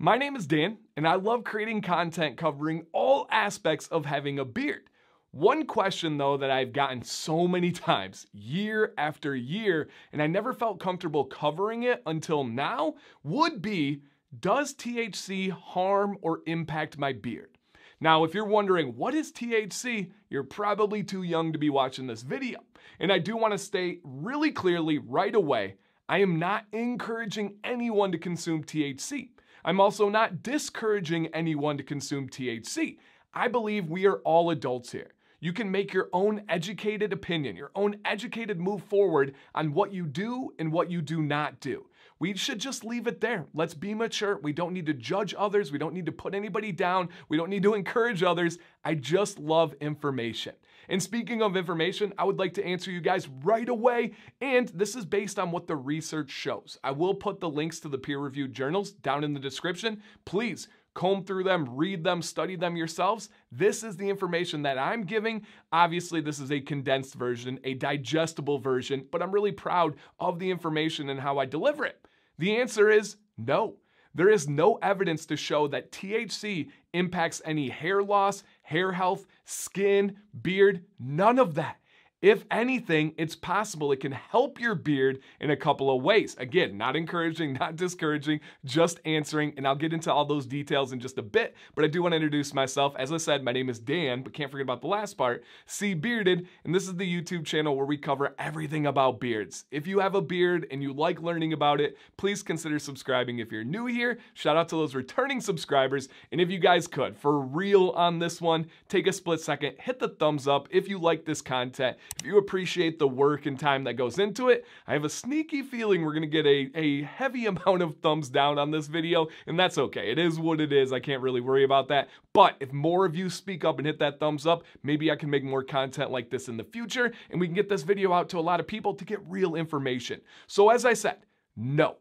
My name is Dan, and I love creating content covering all aspects of having a beard. One question though that I've gotten so many times, year after year, and I never felt comfortable covering it until now, would be, does THC harm or impact my beard? Now, if you're wondering, what is THC? You're probably too young to be watching this video. And I do want to state really clearly right away, I am not encouraging anyone to consume THC. I'm also not discouraging anyone to consume THC. I believe we are all adults here. You can make your own educated opinion, your own educated move forward on what you do and what you do not do. We should just leave it there. Let's be mature. We don't need to judge others. We don't need to put anybody down. We don't need to encourage others. I just love information. And speaking of information, I would like to answer you guys right away. And this is based on what the research shows. I will put the links to the peer-reviewed journals down in the description. Please comb through them, read them, study them yourselves. This is the information that I'm giving. Obviously, this is a condensed version, a digestible version, but I'm really proud of the information and how I deliver it. The answer is no. There is no evidence to show that THC impacts any hair loss, hair health, skin, beard, none of that. If anything, it's possible it can help your beard in a couple of ways. Again, not encouraging, not discouraging, just answering, and I'll get into all those details in just a bit, but I do want to introduce myself. As I said, my name is Dan, but can't forget about the last part, C Bearded, and this is the YouTube channel where we cover everything about beards. If you have a beard and you like learning about it, please consider subscribing if you're new here. Shout out to those returning subscribers, and if you guys could, for real on this one, take a split second, hit the thumbs up if you like this content. If you appreciate the work and time that goes into it, I have a sneaky feeling we're gonna get a heavy amount of thumbs down on this video, and that's okay. It is what it is. I can't really worry about that. But if more of you speak up and hit that thumbs up, maybe I can make more content like this in the future, and we can get this video out to a lot of people to get real information. So as I said, no.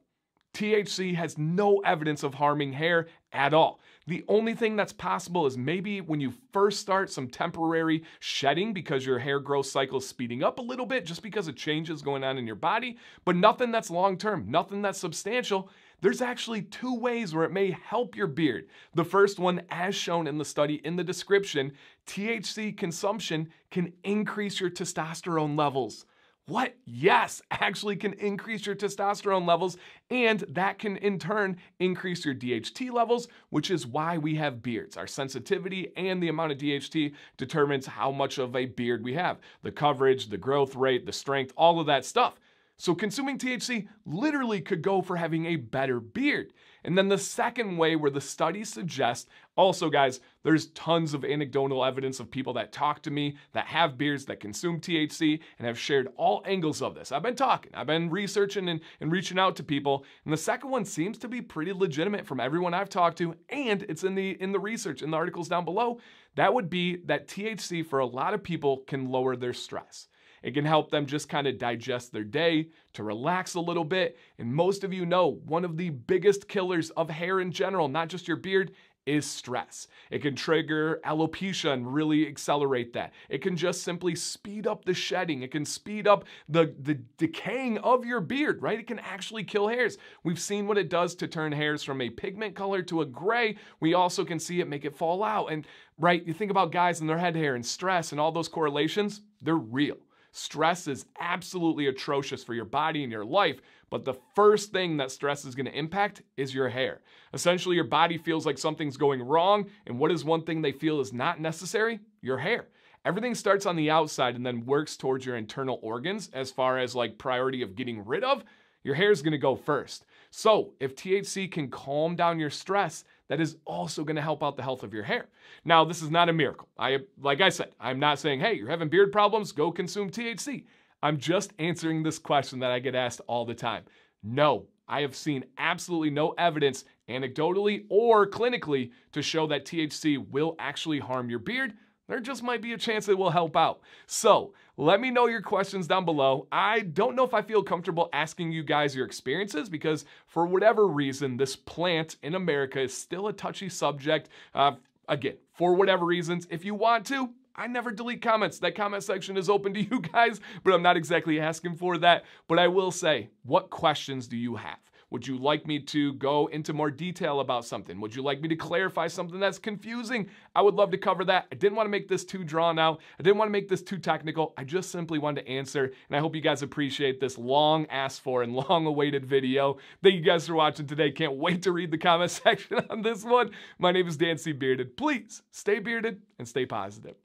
THC has no evidence of harming hair at all. The only thing that's possible is maybe when you first start some temporary shedding because your hair growth cycle is speeding up a little bit just because of changes going on in your body, but nothing that's long-term, nothing that's substantial. There's actually two ways where it may help your beard. The first one, as shown in the study in the description, THC consumption can increase your testosterone levels. What? Yes, actually can increase your testosterone levels, and that can in turn increase your DHT levels, which is why we have beards. Our sensitivity and the amount of DHT determines how much of a beard we have. The coverage, the growth rate, the strength, all of that stuff. So consuming THC literally could go for having a better beard. And then the second way where the studies suggest, also guys, there's tons of anecdotal evidence of people that talk to me, that have beards, that consume THC, and have shared all angles of this. I've been talking, I've been researching and reaching out to people, and the second one seems to be pretty legitimate from everyone I've talked to, and it's in the research, in the articles down below. That would be that THC for a lot of people can lower their stress. It can help them just kind of digest their day, to relax a little bit. And most of you know, one of the biggest killers of hair in general, not just your beard, is stress. It can trigger alopecia and really accelerate that. It can just simply speed up the shedding. It can speed up the decaying of your beard, right? It can actually kill hairs. We've seen what it does to turn hairs from a pigment color to a gray. We also can see it make it fall out. And right, you think about guys and their head hair and stress and all those correlations, they're real. Stress is absolutely atrocious for your body and your life, but the first thing that stress is going to impact is your hair. Essentially, your body feels like something's going wrong, and what is one thing they feel is not necessary? Your hair. Everything starts on the outside and then works towards your internal organs as far as like priority of getting rid of. Your hair is going to go first. So if THC can calm down your stress, that is also going to help out the health of your hair. Now, this is not a miracle. Like I said, I'm not saying, hey, you're having beard problems, go consume THC. I'm just answering this question that I get asked all the time. No, I have seen absolutely no evidence, anecdotally or clinically, to show that THC will actually harm your beard. There just might be a chance it will help out. So let me know your questions down below. I don't know if I feel comfortable asking you guys your experiences because for whatever reason, this plant in America is still a touchy subject. Again, for whatever reasons, if you want to, I never delete comments. That comment section is open to you guys, but I'm not exactly asking for that. But I will say, what questions do you have? Would you like me to go into more detail about something? Would you like me to clarify something that's confusing? I would love to cover that. I didn't want to make this too drawn out. I didn't want to make this too technical. I just simply wanted to answer, and I hope you guys appreciate this long asked for and long awaited video. Thank you guys for watching today. Can't wait to read the comment section on this one. My name is Dan C Bearded. Please stay bearded and stay positive.